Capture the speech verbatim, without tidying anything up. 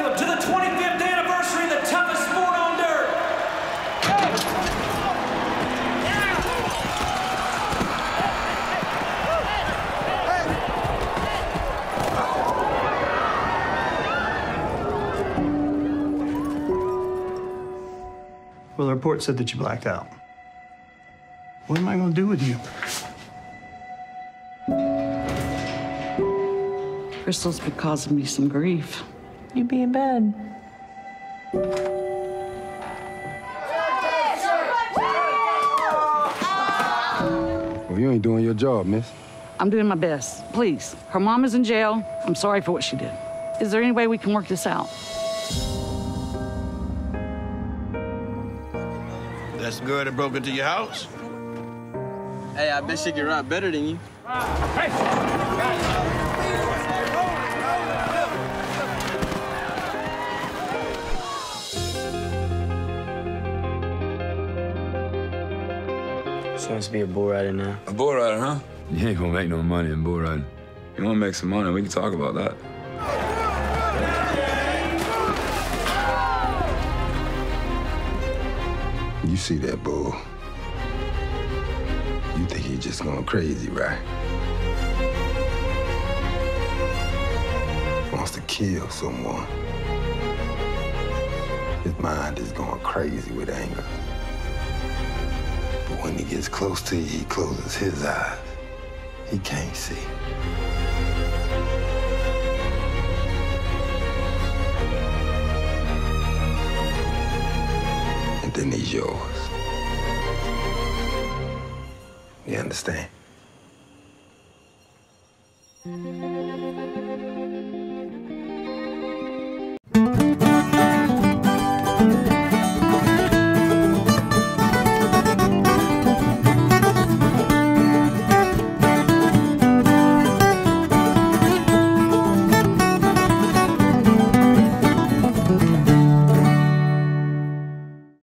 Battlefield to the twenty-fifth anniversary of the toughest sport on dirt. Hey. Yeah. Well, the report said that you blacked out. What am I going to do with you? Crystal's been causing me some grief. You'd be in bed. Well, you ain't doing your job, miss. I'm doing my best. Please. Her mom is in jail. I'm sorry for what she did. Is there any way we can work this out? That's the girl that broke into your house? Hey, I bet she can rap better than you. Hey! Just wants to be a bull rider now. A bull rider, huh? You ain't gonna make no money in bull riding. You wanna make some money, we can talk about that. You see that bull? You think he's just going crazy, right? Wants to kill someone. His mind is going crazy with anger. But when he gets close to you, he closes his eyes. He can't see. And then he's yours. You understand? Mm-hmm.